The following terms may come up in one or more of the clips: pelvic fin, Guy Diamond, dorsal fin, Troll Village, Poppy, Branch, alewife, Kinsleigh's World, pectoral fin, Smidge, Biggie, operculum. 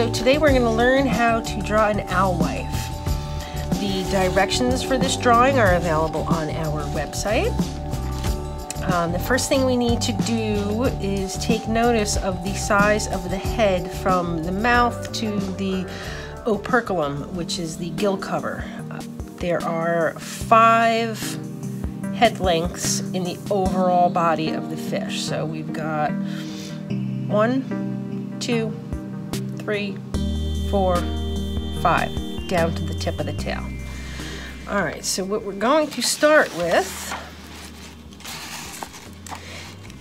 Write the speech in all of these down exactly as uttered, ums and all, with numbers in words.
So today we're going to learn how to draw an alewife. The directions for this drawing are available on our website. Um, the first thing we need to do is take notice of the size of the head from the mouth to the operculum, which is the gill cover. Uh, there are five head lengths in the overall body of the fish. So we've got one, two, three, four, five, down to the tip of the tail. All right, so what we're going to start with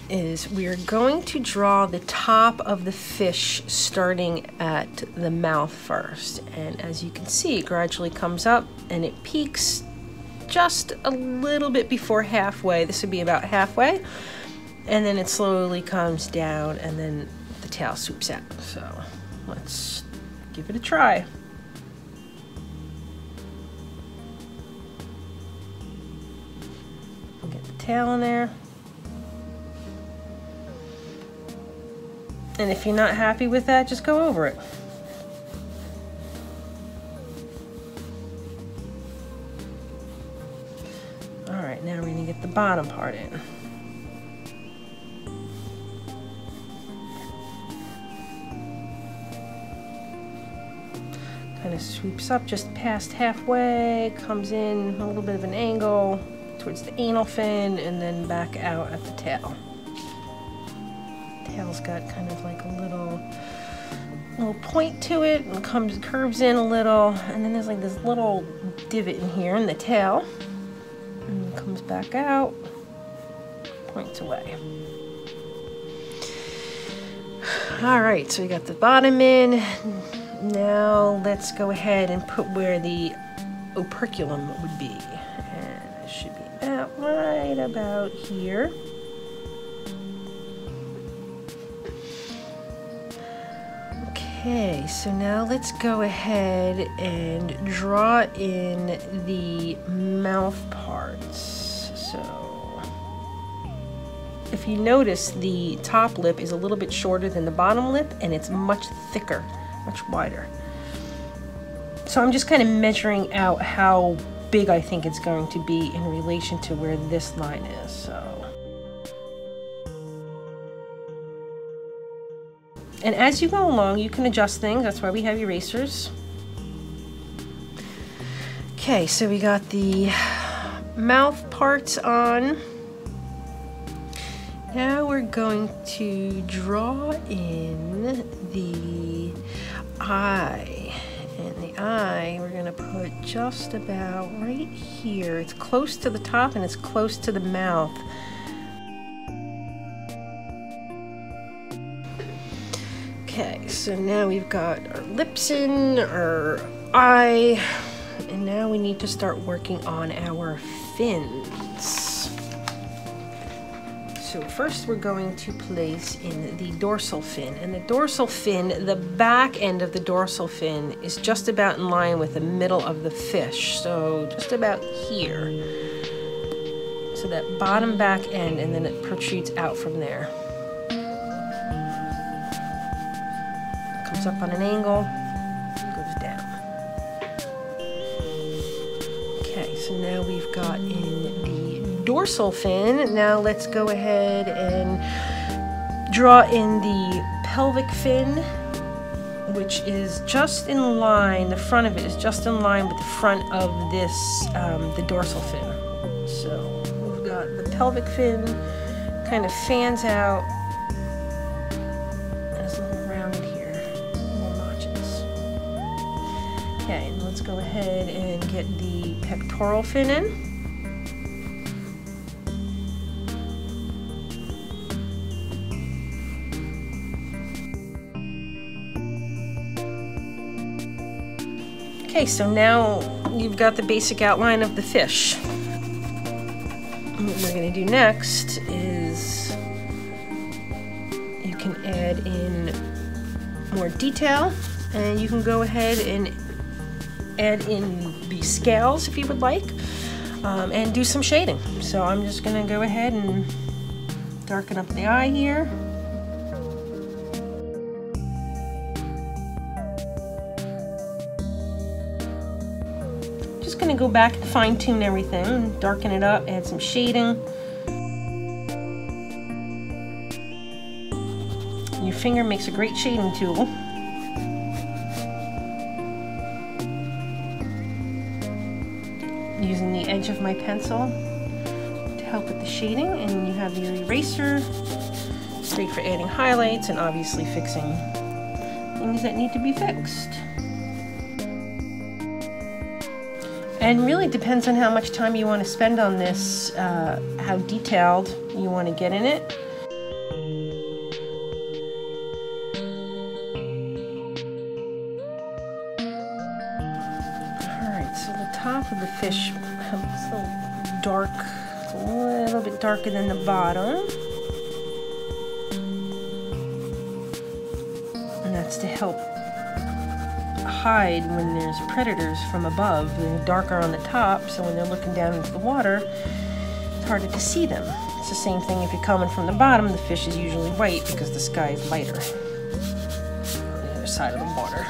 is we're going to draw the top of the fish starting at the mouth first. And as you can see, it gradually comes up and it peaks just a little bit before halfway. This would be about halfway. And then it slowly comes down and then the tail swoops out. So let's give it a try. We'll get the tail in there. And if you're not happy with that, just go over it. All right, now we're gonna get the bottom part in. Kind of swoops up just past halfway, comes in a little bit of an angle towards the anal fin, and then back out at the tail. Tail's got kind of like a little little point to it and comes curves in a little, and then there's like this little divot in here in the tail and comes back out, points away. All right, so we got the bottom in. Now let's go ahead and put where the operculum would be, and it should be about right about here. Okay, so now let's go ahead and draw in the mouth parts. So if you notice, the top lip is a little bit shorter than the bottom lip, and it's much thicker, much wider. So I'm just kind of measuring out how big I think it's going to be in relation to where this line is. So. And as you go along, you can adjust things. That's why we have erasers. Okay, so we got the mouth parts on. Now we're going to draw in the eye. And the eye, we're gonna put just about right here. It's close to the top and it's close to the mouth. Okay, so now we've got our lips in, our eye, and now we need to start working on our fins. So first we're going to place in the dorsal fin. And the dorsal fin, the back end of the dorsal fin is just about in line with the middle of the fish. So just about here. So that bottom back end, and then it protrudes out from there. Up on an angle, goes down. Okay, so now we've got in the dorsal fin. Now let's go ahead and draw in the pelvic fin, which is just in line, the front of it is just in line with the front of this, um, the dorsal fin. So we've got the pelvic fin kind of fans out. Okay, let's go ahead and get the pectoral fin in. Okay, so now you've got the basic outline of the fish. What we're going to do next is you can add in more detail, and you can go ahead and add in the scales if you would like, um, and do some shading. So I'm just gonna go ahead and darken up the eye here. just going to go back and fine-tune everything, darken it up, add some shading. Your finger makes a great shading tool. Using the edge of my pencil to help with the shading, and you have your eraser. It's great for adding highlights and obviously fixing things that need to be fixed. And really depends on how much time you want to spend on this, uh, how detailed you want to get in it. Alright, so the top of the fish comes a little dark, a little bit darker than the bottom. And that's to help hide when there's predators from above. They're darker on the top, so when they're looking down into the water, it's harder to see them. It's the same thing if you're coming from the bottom. The fish is usually white because the sky is lighter on the other side of the water.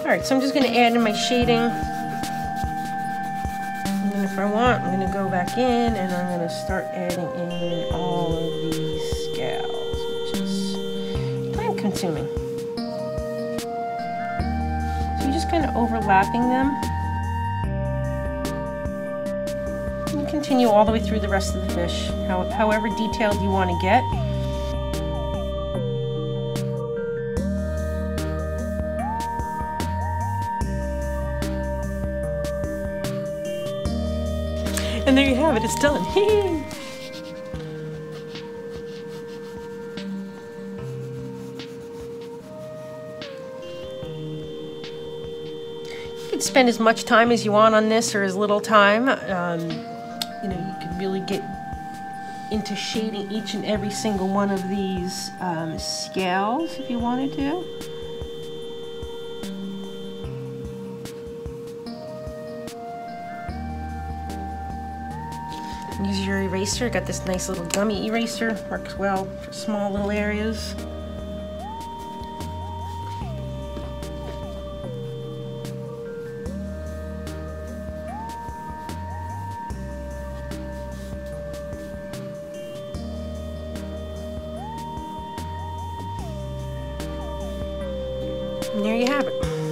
Alright, so I'm just going to add in my shading. And then if I want, I'm going to go back in and I'm going to start adding in all of these scales, which is time consuming. So you're just kind of overlapping them. You continue all the way through the rest of the fish, however detailed you want to get. And there you have it, it's done. Spend as much time as you want on this or as little time. Um, you know, you can really get into shading each and every single one of these um, scales if you wanted to. Use your eraser. Got this nice little gummy eraser. Works well for small little areas. And there you have it.